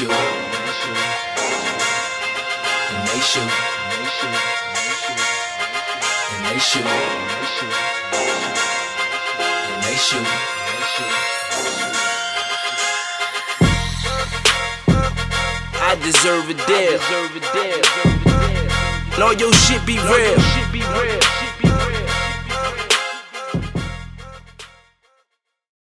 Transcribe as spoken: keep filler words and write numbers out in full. nation, nation, nation, nation, I deserve a deal. Know your shit be real.